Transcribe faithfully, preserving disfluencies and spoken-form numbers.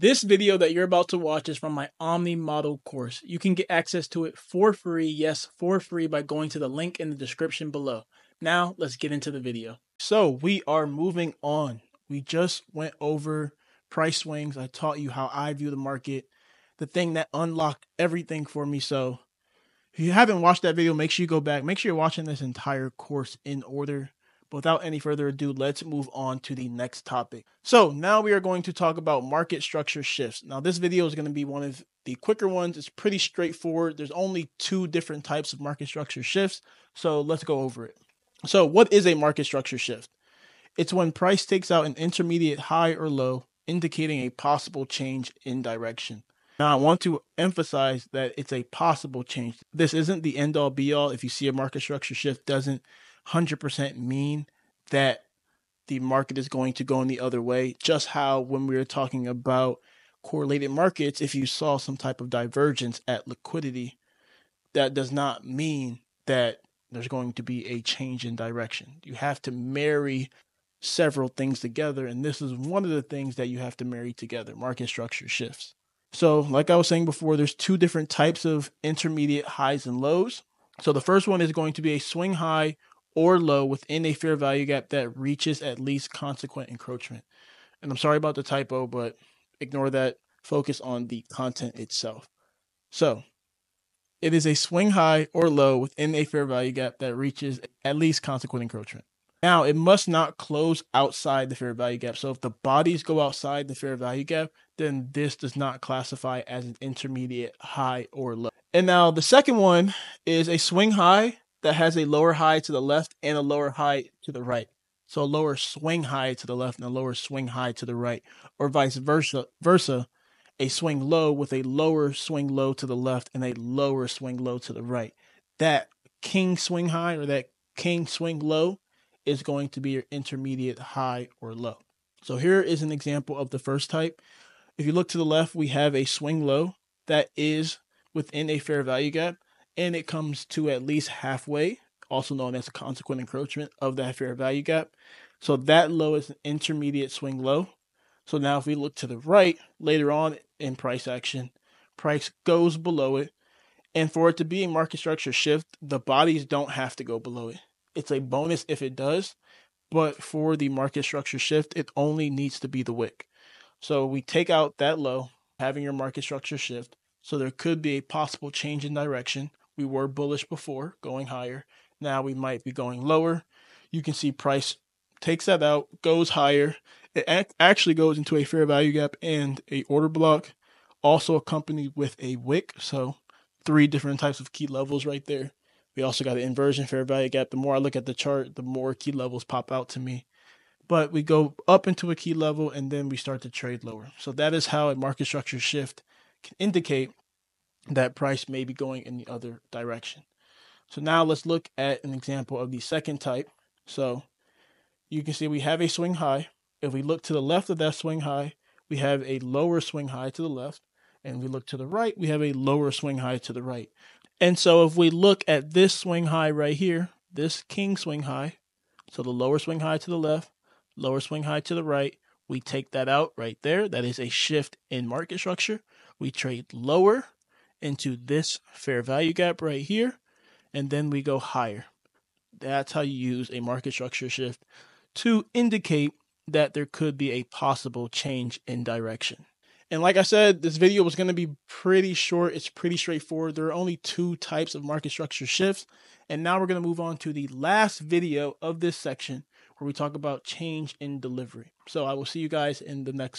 This video that you're about to watch is from my Omni Model course. You can get access to it for free, yes, for free, by going to the link in the description below. Now, let's get into the video. So, we are moving on. We just went over price swings. I taught you how I view the market, the thing that unlocked everything for me. So, if you haven't watched that video, make sure you go back. Make sure you're watching this entire course in order. But without any further ado, let's move on to the next topic. So now we are going to talk about market structure shifts. Now this video is going to be one of the quicker ones. It's pretty straightforward. There's only two different types of market structure shifts. So let's go over it. So what is a market structure shift? It's when price takes out an intermediate high or low, indicating a possible change in direction. Now, I want to emphasize that it's a possible change. This isn't the end all be all. If you see a market structure shift, doesn't one hundred percent mean that the market is going to go in the other way. Just how when we were talking about correlated markets, if you saw some type of divergence at liquidity, that does not mean that there's going to be a change in direction. You have to marry several things together, and this is one of the things that you have to marry together, market structure shifts. So like I was saying before, there's two different types of intermediate highs and lows. So the first one is going to be a swing high or low within a fair value gap that reaches at least consequent encroachment. And I'm sorry about the typo, but ignore that. Focus on the content itself. So it is a swing high or low within a fair value gap that reaches at least consequent encroachment. Now, it must not close outside the fair value gap. So if the bodies go outside the fair value gap, then this does not classify as an intermediate high or low. And now the second one is a swing high that has a lower high to the left and a lower high to the right. So a lower swing high to the left and a lower swing high to the right, or vice versa, versa, a swing low with a lower swing low to the left and a lower swing low to the right. That king swing high or that king swing low is going to be your intermediate high or low. So here is an example of the first type. If you look to the left, we have a swing low that is within a fair value gap, and it comes to at least halfway, also known as consequent encroachment of that fair value gap. So that low is an intermediate swing low. So now if we look to the right, later on in price action, price goes below it. And for it to be a market structure shift, the bodies don't have to go below it. It's a bonus if it does, but for the market structure shift, it only needs to be the wick. So we take out that low, having your market structure shift. So there could be a possible change in direction. We were bullish before, going higher. Now we might be going lower. You can see price takes that out, goes higher. It act actually goes into a fair value gap and a order block, also accompanied with a wick. So three different types of key levels right there. We also got an inversion fair value gap. The more I look at the chart, the more key levels pop out to me. But we go up into a key level, and then we start to trade lower. So that is how a market structure shift can indicate that price may be going in the other direction. So now let's look at an example of the second type. So you can see we have a swing high. If we look to the left of that swing high, we have a lower swing high to the left. And we look to the right, we have a lower swing high to the right. And so if we look at this swing high right here, this king swing high, so the lower swing high to the left, lower swing high to the right, we take that out right there. That is a shift in market structure. We trade lower into this fair value gap right here, and then we go higher. That's how you use a market structure shift to indicate that there could be a possible change in direction. And like I said, this video was going to be pretty short. It's pretty straightforward. There are only two types of market structure shifts. And now we're going to move on to the last video of this section where we talk about change in delivery. So I will see you guys in the next one.